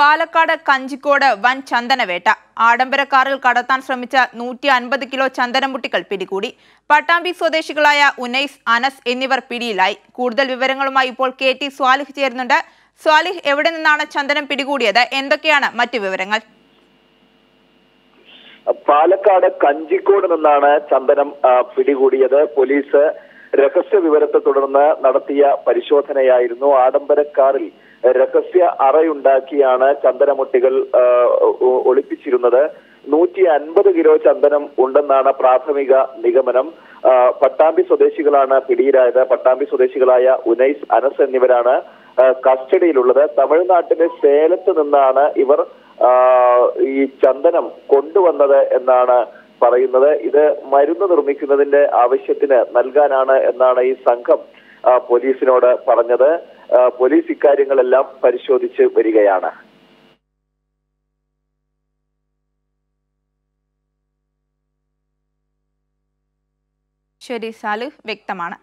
പാലക്കാട് കഞ്ചിക്കോട് വൻ ചന്ദനവേട്ട. ആഡംബര കാറിൽ കടത്താൻ ശ്രമിച്ച 150 കിലോ ചന്ദനമുട്ടികൾ പിടികൂടി. പട്ടാമ്പി സ്വദേശികളായ ഉനൈസ്, അനസ് എന്നിവർ പിടിയിലായി. കൂടുതൽ വിവരങ്ങളുമായി ഇപ്പോൾ KT സ്വാലിഹ് ചേരുന്നുണ്ട്. സ്വാലിഹ്, എവിടെ നിന്നാണ് ചന്ദനം പിടികൂടിയത്? എന്തൊക്കെയാണ് മറ്റു വിവരങ്ങൾ? പാലക്കാട് കഞ്ചിക്കോട് നിന്നാണ് ചന്ദനം പിടികൂടിയത്. പോലീസ് രഹസ്യ വിവരത്തെ തുടർന്ന് നടത്തിയ പരിശോധനയായിരുന്നു. ആഡംബര കാറിൽ രഹസ്യ അറയുണ്ടാക്കിയാണ് ചന്ദനമുട്ടികൾ ഒളിപ്പിച്ചിരുന്നത്. 150 കിലോ ചന്ദനം ഉണ്ടെന്നാണ് പ്രാഥമിക നിഗമനം. പട്ടാമ്പി സ്വദേശികളാണ് പിടിയിലായത്. പട്ടാമ്പി സ്വദേശികളായ ഉനൈസ്, അനസ് എന്നിവരാണ് കസ്റ്റഡിയിലുള്ളത്. തമിഴ്നാട്ടിലെ സേലത്ത് നിന്നാണ് ഇവർ ഈ ചന്ദനം കൊണ്ടുവന്നത് എന്നാണ് പറയുന്നത്. ഇത് മരുന്ന് നിർമ്മിക്കുന്നതിന്റെ ആവശ്യത്തിന് നൽകാനാണ് എന്നാണ് ഈ സംഘം പോലീസിനോട് പറഞ്ഞത്. പോലീസ് ഇക്കാര്യങ്ങളെല്ലാം പരിശോധിച്ച് വരികയാണ്. ശരി സാലിഹ്, വ്യക്തമാണ്.